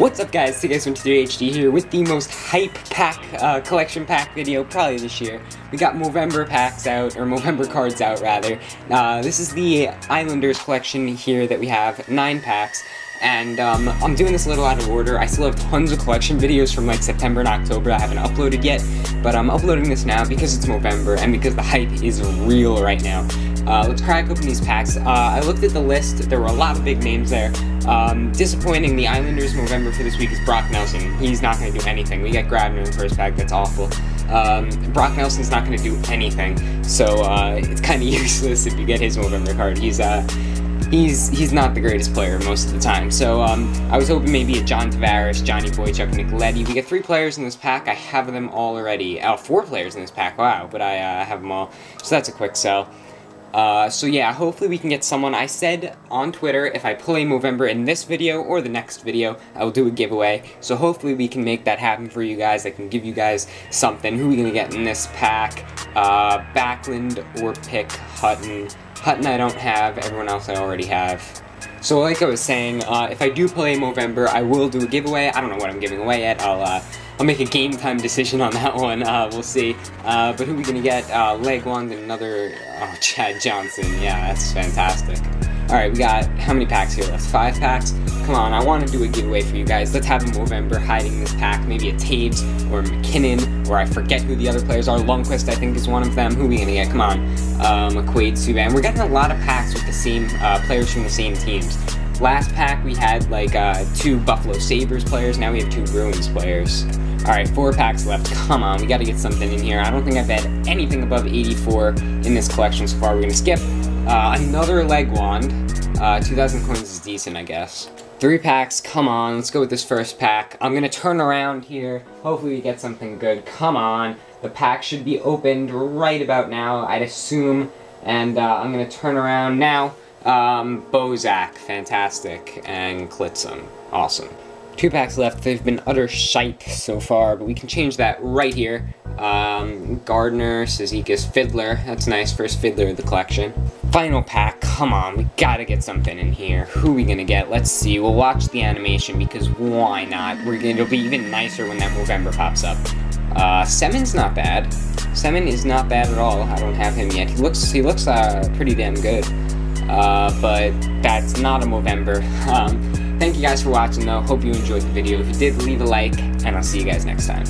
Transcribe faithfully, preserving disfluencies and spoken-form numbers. What's up, guys? T gags one two three H D here with the most hype pack, uh, collection pack video probably this year. We got Movember packs out, or Movember cards out, rather. Uh, this is the Islanders collection here that we have, nine packs. And um, I'm doing this a little out of order. I still have tons of collection videos from like September and October I haven't uploaded yet, but I'm uploading this now because it's Movember and because the hype is real right now. Uh, let's crack open these packs. Uh, I looked at the list, there were a lot of big names there. Um, disappointing, the Islanders Movember for this week is Brock Nelson. He's not going to do anything. We got Grabner in the first pack, that's awful. Um, Brock Nelson's not going to do anything, so uh, it's kind of useless if you get his Movember card. He's uh, He's he's not the greatest player most of the time, so um, I was hoping maybe a John Tavares, Johnny Boychuk, Nick Nicoletti. We got three players in this pack. I have them all already. Oh, four players in this pack. Wow, but I uh, have them all, so that's a quick sell. Uh, so yeah, hopefully we can get someone. I said on Twitter if I play Movember in this video or the next video, I will do a giveaway. So hopefully we can make that happen for you guys. I can give you guys something. Who are we gonna get in this pack? Uh, Backlund or pick Hutton. Hutton I don't have, everyone else I already have. So like I was saying, uh, if I do play Movember, I will do a giveaway. I don't know what I'm giving away yet. I'll uh, I'll make a game time decision on that one. Uh, we'll see. Uh, but who are we gonna get? Uh, Legwand and another. Oh, Chad Johnson. Yeah, that's fantastic. All right, we got how many packs here? That's five packs. Come on, I want to do a giveaway for you guys. Let's have a Movember hiding this pack. Maybe a Taves or a McKinnon, or I forget who the other players are. Lundqvist, I think, is one of them. Who are we gonna get? Come on, um, McQuaid, Subban. We're getting a lot of packs with the same uh, players from the same teams. Last pack we had like uh, two Buffalo Sabres players. Now we have two Bruins players. All right, four packs left. Come on, we got to get something in here. I don't think I've had anything above eighty-four in this collection so far. We're gonna skip. Uh, another Legwand. Uh, two thousand coins is decent, I guess. Three packs, come on, let's go with this first pack. I'm gonna turn around here, hopefully we get something good, come on. The pack should be opened right about now, I'd assume, and uh, I'm gonna turn around now. Um, Bozak, fantastic, and Klitsum, awesome. Two packs left, they've been utter shite so far, but we can change that right here. Um, Gardner, Sazika's Fiddler, that's nice, first Fiddler of the collection. Final pack, come on, we gotta get something in here. Who are we gonna get? Let's see, we'll watch the animation because why not? We're gonna, it'll be even nicer when that Movember pops up. Uh, Semon's not bad. Semon is not bad at all, I don't have him yet. He looks, he looks uh, pretty damn good, uh, but that's not a Movember. Um, thank you guys for watching though, hope you enjoyed the video. If you did, leave a like, and I'll see you guys next time.